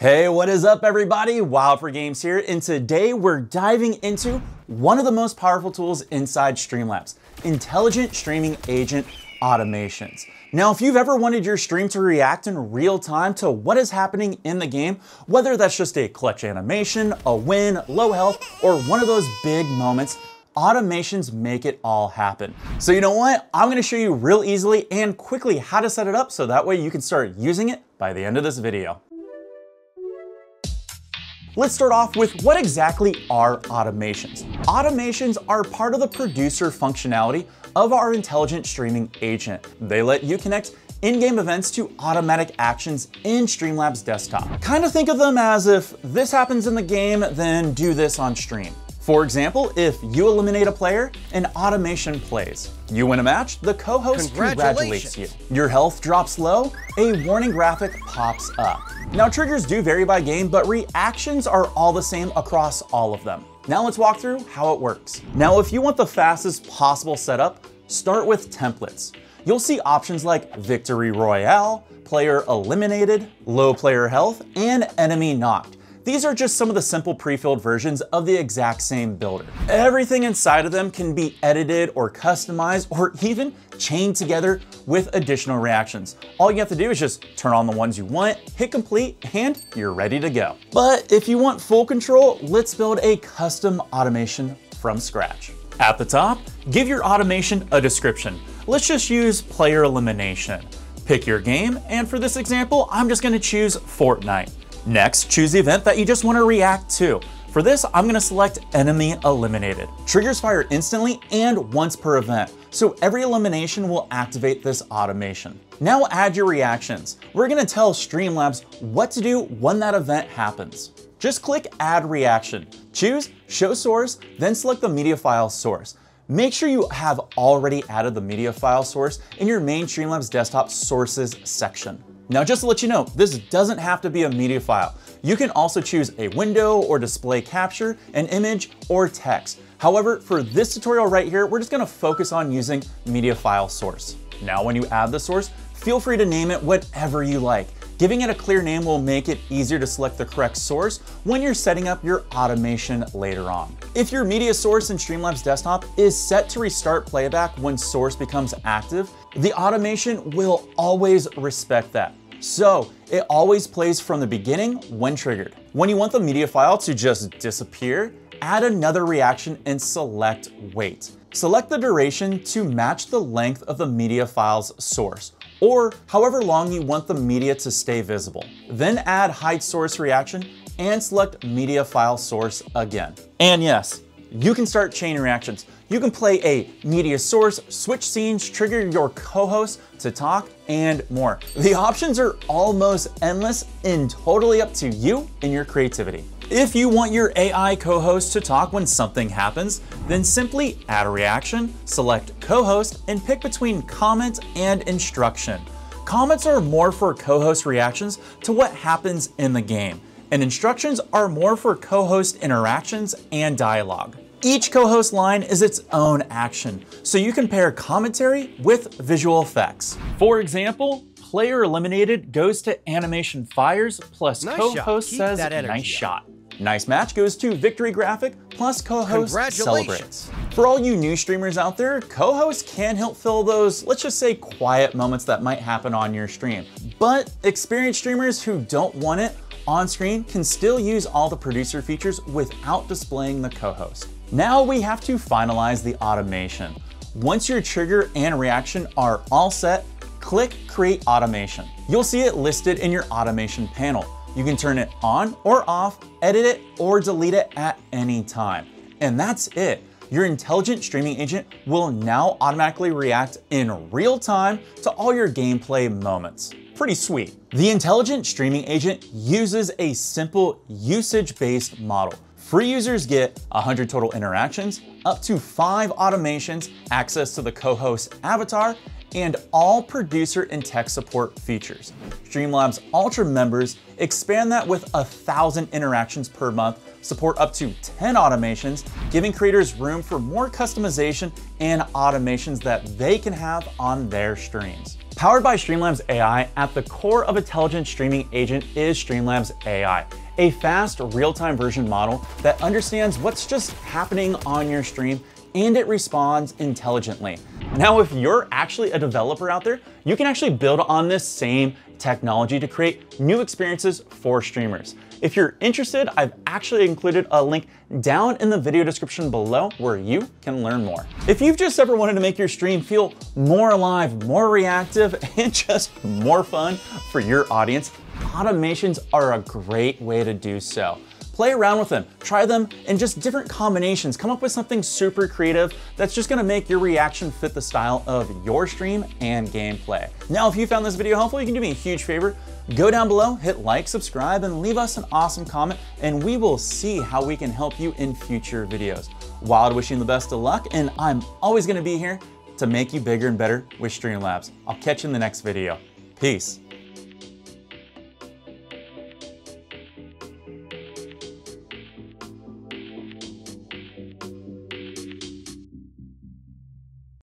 Hey, what is up everybody? Wild4Games here, and today we're diving into one of the most powerful tools inside Streamlabs, Intelligent Streaming Agent automations. Now, if you've ever wanted your stream to react in real time to what is happening in the game, whether that's just a clutch animation, a win, low health, or one of those big moments, automations make it all happen. So you know what? I'm gonna show you real easily and quickly how to set it up so that way you can start using it by the end of this video. Let's start off with what exactly are automations. Automations are part of the producer functionality of our Intelligent Streaming Agent. They let you connect in-game events to automatic actions in Streamlabs Desktop. Kind of think of them as if this happens in the game, then do this on stream. For example, if you eliminate a player, an automation plays. You win a match, the co-host congratulates you. Your health drops low, a warning graphic pops up. Now, triggers do vary by game, but reactions are all the same across all of them. Now let's walk through how it works. Now, if you want the fastest possible setup, start with templates. You'll see options like Victory Royale, Player Eliminated, Low Player Health, and Enemy Knocked. These are just some of the simple pre-filled versions of the exact same builder. Everything inside of them can be edited or customized or even chained together with additional reactions. All you have to do is just turn on the ones you want, hit complete, and you're ready to go. But if you want full control, let's build a custom automation from scratch. At the top, give your automation a description. Let's just use player elimination. Pick your game, and for this example, I'm just gonna choose Fortnite. Next, choose the event that you just want to react to. For this, I'm going to select Enemy Eliminated. Triggers fire instantly and once per event, so every elimination will activate this automation. Now add your reactions. We're going to tell Streamlabs what to do when that event happens. Just click Add Reaction. Choose Show Source, then select the media file source. Make sure you have already added the media file source in your main Streamlabs Desktop Sources section. Now, just to let you know, this doesn't have to be a media file. You can also choose a window or display capture, an image, or text. However, for this tutorial right here, we're just gonna focus on using media file source. Now, when you add the source, feel free to name it whatever you like. Giving it a clear name will make it easier to select the correct source when you're setting up your automation later on. If your media source in Streamlabs Desktop is set to restart playback when source becomes active, the automation will always respect that. So it always plays from the beginning when triggered. When you want the media file to just disappear, add another reaction and select wait. Select the duration to match the length of the media file's source, or however long you want the media to stay visible. Then add hide source reaction and select media file source again. And yes, you can start chain reactions. You can play a media source, switch scenes, trigger your co-host to talk, and more. The options are almost endless and totally up to you and your creativity. If you want your AI co-host to talk when something happens, then simply add a reaction, select co-host, and pick between comment and instruction. Comments are more for co-host reactions to what happens in the game, and instructions are more for co-host interactions and dialogue. Each co-host line is its own action, so you can pair commentary with visual effects. For example, player eliminated goes to animation fires plus co-host says nice shot. Nice match goes to victory graphic plus co-host celebrates. For all you new streamers out there, co-host can help fill those, let's just say, quiet moments that might happen on your stream. But experienced streamers who don't want it on screen can still use all the producer features without displaying the co-host. Now we have to finalize the automation. Once your trigger and reaction are all set, click Create Automation. You'll see it listed in your automation panel. You can turn it on or off, edit it or delete it at any time. And that's it. Your Intelligent Streaming Agent will now automatically react in real time to all your gameplay moments. Pretty sweet. The Intelligent Streaming Agent uses a simple usage-based model. Free users get 100 total interactions, up to 5 automations, access to the co-host avatar, and all producer and tech support features. Streamlabs Ultra members expand that with 1,000 interactions per month, support up to 10 automations, giving creators room for more customization and automations that they can have on their streams. Powered by Streamlabs AI, at the core of Intelligent Streaming Agent is Streamlabs AI, a fast, real-time version model that understands what's just happening on your stream, and it responds intelligently. Now, if you're actually a developer out there, you can actually build on this same technology to create new experiences for streamers. If you're interested, I've actually included a link down in the video description below where you can learn more. If you've just ever wanted to make your stream feel more alive, more reactive, and just more fun for your audience, automations are a great way to do so. Play around with them, try them in just different combinations, come up with something super creative that's just gonna make your reaction fit the style of your stream and gameplay. Now, if you found this video helpful, you can do me a huge favor, go down below, hit like, subscribe, and leave us an awesome comment, and we will see how we can help you in future videos. Wild wishing the best of luck, and I'm always gonna be here to make you bigger and better with Streamlabs. I'll catch you in the next video. Peace.